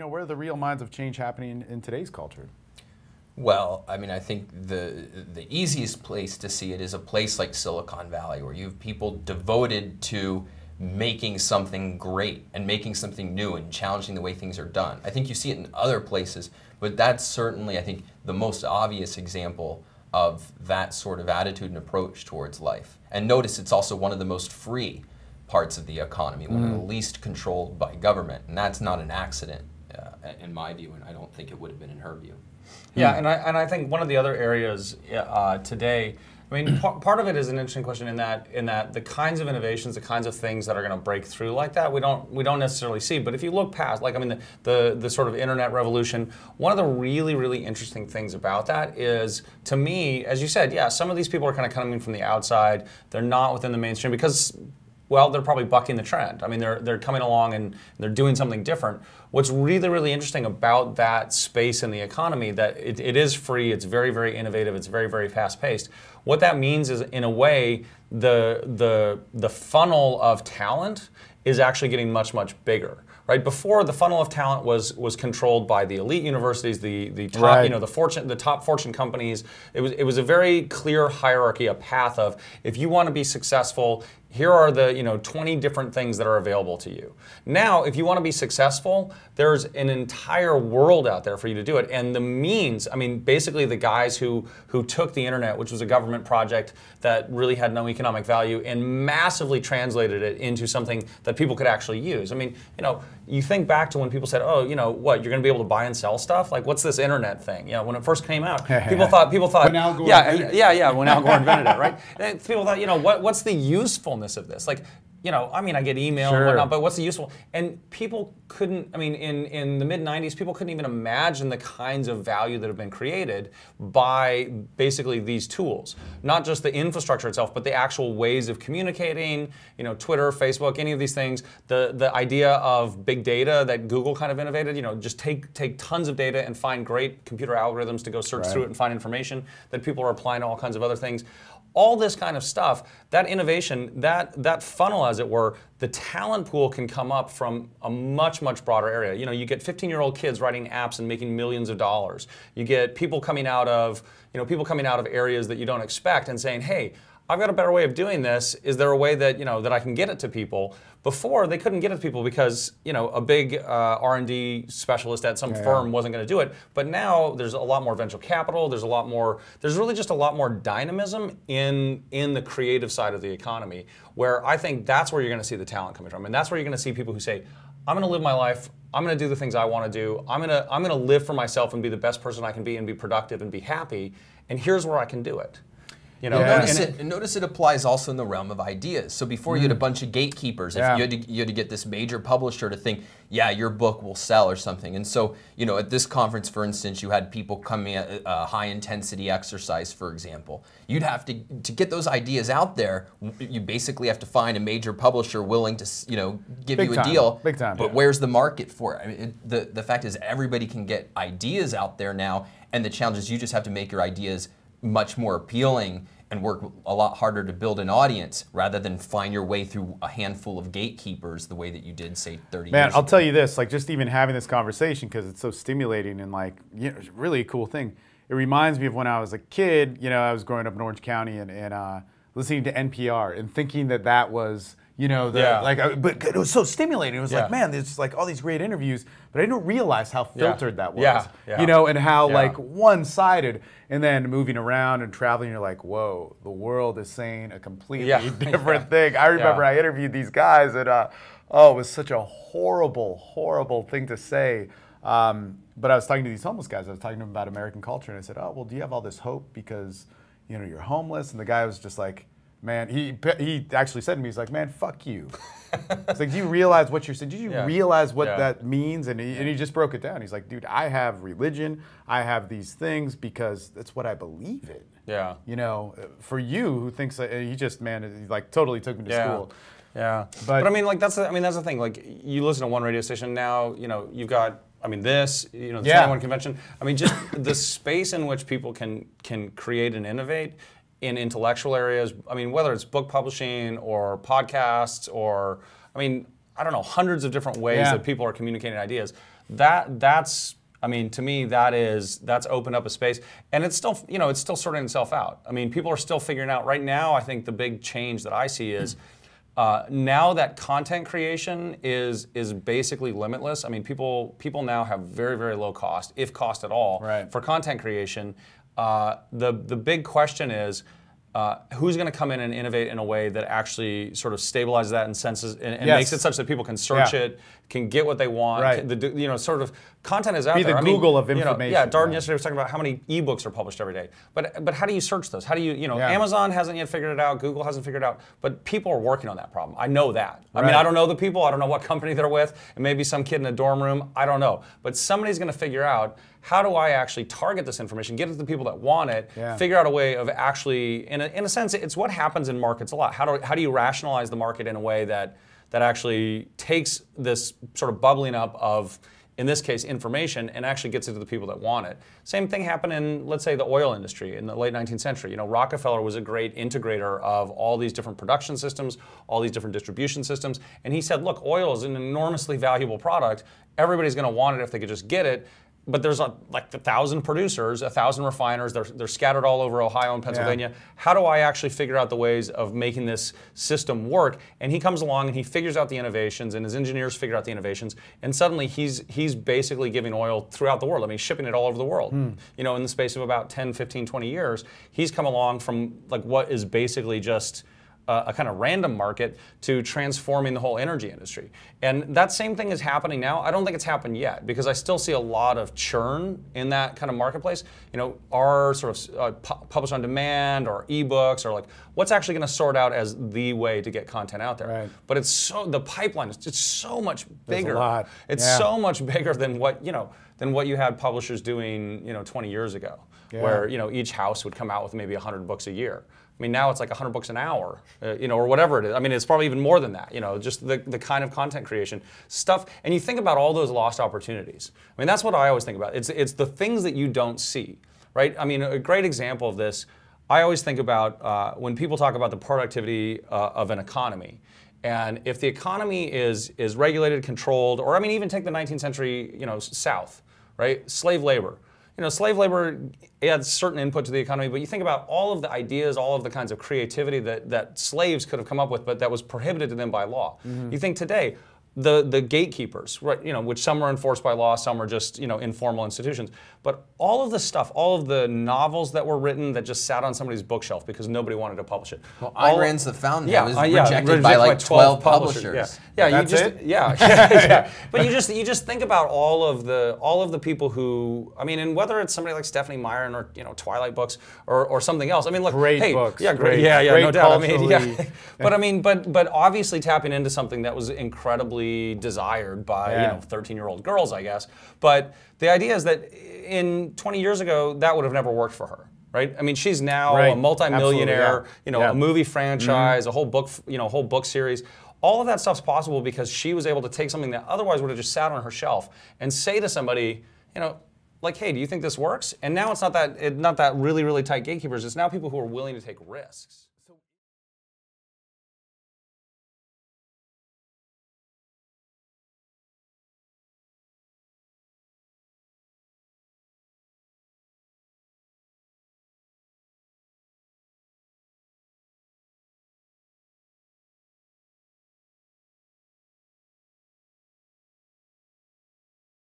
where are the real minds of change happening in today's culture? Well, I mean, I think the easiest place to see it is a place like Silicon Valley, where you have people devoted to making something great and making something new and challenging the way things are done. I think you see it in other places, but that's certainly, I think, the most obvious example of that sort of attitude and approach towards life. And notice it's also one of the most free parts of the economy, one of the least controlled by government. And that's not an accident, in my view, and I don't think it would have been in her view. Yeah, and I think one of the other areas today, I mean, part of it is an interesting question in that the kinds of innovations, the kinds of things that are going to break through like that, we don't necessarily see. But if you look past, like, I mean, the sort of internet revolution, one of the really interesting things about that is, to me, as you said, yeah, some of these people are kind of coming from the outside. They're not within the mainstream because, well, they're probably bucking the trend. I mean, they're coming along and they're doing something different. What's really interesting about that space in the economy, that it is free, it's very innovative, it's very fast-paced. What that means is, in a way, the funnel of talent is actually getting much bigger. Right before, the funnel of talent was controlled by the elite universities, the top, right, you know, the top fortune companies. It was a very clear hierarchy, a path of, if you want to be successful, here are the 20 different things that are available to you. Now, if you want to be successful, there's an entire world out there for you to do it. And the means, I mean, basically the guys who took the internet, which was a government project that really had no economic value, and massively translated it into something that people could actually use. I mean, you think back to when people said, oh, what, you're going to be able to buy and sell stuff? Like, what's this internet thing? When it first came out, people thought, when Al Gore invented it, right? And people thought, what's the usefulness of this? Like, I mean, I get email and whatnot, but what's the useful? And people couldn't, I mean, in the mid-'90s, people couldn't even imagine the kinds of value that have been created by basically these tools. Not just the infrastructure itself, but the actual ways of communicating, Twitter, Facebook, any of these things. The idea of big data that Google kind of innovated, just take tons of data and find great computer algorithms to go search through it and find information that people are applying to all kinds of other things. All this kind of stuff, that innovation, that funnel, as it were, the talent pool can come up from a much broader area. You get 15-year-old kids writing apps and making millions of dollars. You get people coming out of, areas that you don't expect and saying, hey, I've got a better way of doing this. Is there a way that, that I can get it to people? Before, they couldn't get it to people because, a big R&D specialist at some firm wasn't going to do it. But now there's a lot more venture capital. There's a lot more, there's really just a lot more dynamism in the creative side of the economy, where I think that's where you're going to see the talent coming from. And that's where you're going to see people who say, I'm going to live my life. I'm going to do the things I want to do. I'm going to live for myself and be the best person I can be and be productive and be happy. And here's where I can do it. Notice it applies also in the realm of ideas. So before, you had a bunch of gatekeepers. If you had to get this major publisher to think, yeah, your book will sell or something. And so, at this conference, for instance, you had people coming at high-intensity exercise, for example. You'd have to get those ideas out there. You basically have to find a major publisher willing to, give you a deal. Big time. But where's the market for it? I mean, the fact is, everybody can get ideas out there now, and the challenge is you just have to make your ideas much more appealing and work a lot harder to build an audience, rather than find your way through a handful of gatekeepers the way that you did, say, 30 years ago. I'll tell you this, like, just even having this conversation, because it's so stimulating and, like, it's really a cool thing. It reminds me of when I was a kid, I was growing up in Orange County and listening to NPR and thinking that was, but it was so stimulating. It was like, man, there's like all these great interviews, but I didn't realize how filtered that was, and how like one-sided. And then moving around and traveling, you're like, whoa, the world is saying a completely different thing. I remember I interviewed these guys, and it was such a horrible thing to say. But I was talking to these homeless guys. I was talking to them about American culture, and I said, oh, well, do you have all this hope because you're homeless? And the guy was just like, man, he actually said to me, he's like, man, fuck you. It's like, do you realize what you're saying? Did you realize what that means? And he just broke it down. He's like, dude, I have religion. I have these things because that's what I believe in. Yeah. For you who thinks that, he just, man, he like totally took me to school. Yeah. But I mean, like, that's the thing. Like, you listen to one radio station now, you've got, I mean, this, the 21 convention. I mean, just the space in which people can create and innovate in intellectual areas. I mean, whether it's book publishing or podcasts, or, I mean, I don't know, hundreds of different ways that people are communicating ideas. That's, I mean, to me, that's opened up a space, and it's still, you know, it's still sorting itself out. I mean, people are still figuring out right now. I think the big change that I see is now that content creation is basically limitless. I mean, people now have very, very low cost, if cost at all, for content creation. The big question is, who's going to come in and innovate in a way that actually sort of stabilizes that and senses and makes it such that people can search it, can get what they want. You know, sort of content is out there. Be the Google of information. You know, Darden yesterday was talking about how many ebooks are published every day. But how do you search those? How do you know? Amazon hasn't yet figured it out. Google hasn't figured it out. But people are working on that problem. I know that. I mean, I don't know the people. I don't know what company they're with. It may be some kid in a dorm room. I don't know. But somebody's going to figure out, how do I actually target this information, get it to the people that want it, figure out a way of actually, in a sense, it's what happens in markets a lot. How do you rationalize the market in a way that actually takes this sort of bubbling up of, in this case, information, and actually gets it to the people that want it? Same thing happened in, let's say, the oil industry in the late 19th century. You know, Rockefeller was a great integrator of all these different production systems, all these different distribution systems, and he said, look, oil is an enormously valuable product. Everybody's going to want it if they could just get it. But there's like 1,000 producers, 1,000 refiners. They're scattered all over Ohio and Pennsylvania. Yeah. How do I actually figure out the ways of making this system work? And he comes along and he figures out the innovations, and his engineers figure out the innovations. And suddenly he's basically giving oil throughout the world. I mean, shipping it all over the world. You know, in the space of about 10, 15, 20 years, he's come along from like what is basically just a kind of random market to transforming the whole energy industry. And that same thing is happening now. I don't think it's happened yet because I still see a lot of churn in that kind of marketplace. You know, our sort of publish on demand or ebooks or like what's actually going to sort out as the way to get content out there. But it's so, the pipeline is just so much bigger. There's a lot. It's so much bigger than what, you know, than what you had publishers doing, you know, 20 years ago, where, you know, each house would come out with maybe 100 books a year. I mean, now it's like 100 books an hour, you know, or whatever it is. I mean, it's probably even more than that, you know, just the kind of content creation stuff. And you think about all those lost opportunities. I mean, that's what I always think about. It's the things that you don't see, right? I mean, a great example of this, I always think about when people talk about the productivity of an economy. And if the economy is regulated, controlled, or I mean, even take the 19th century, you know, South, right? Slave labor. You know, slave labor adds certain input to the economy, but you think about all of the ideas, all of the kinds of creativity that slaves could have come up with, but that was prohibited to them by law. You think today, the gatekeepers, right? You know, which some are enforced by law, some are just, you know, informal institutions. But all of the stuff, all of the novels that were written that just sat on somebody's bookshelf because nobody wanted to publish it. Well, Ayn Rand's The Fountainhead was rejected by like 12 publishers. But you just think about all of the people who, I mean, and whether it's somebody like Stephanie Meyer or, you know, Twilight books or something else. I mean, look, great books. No doubt. I mean, but obviously tapping into something that was incredibly desired by 13-year-old girls, I guess. But the idea is that in 20 years ago, that would have never worked for her, right? I mean, she's now a multimillionaire, you know, a movie franchise, a whole book, you know, whole book series. All of that stuff's possible because she was able to take something that otherwise would have just sat on her shelf and say to somebody, you know, like, hey, do you think this works? And now it's not that really tight gatekeepers. It's now people who are willing to take risks.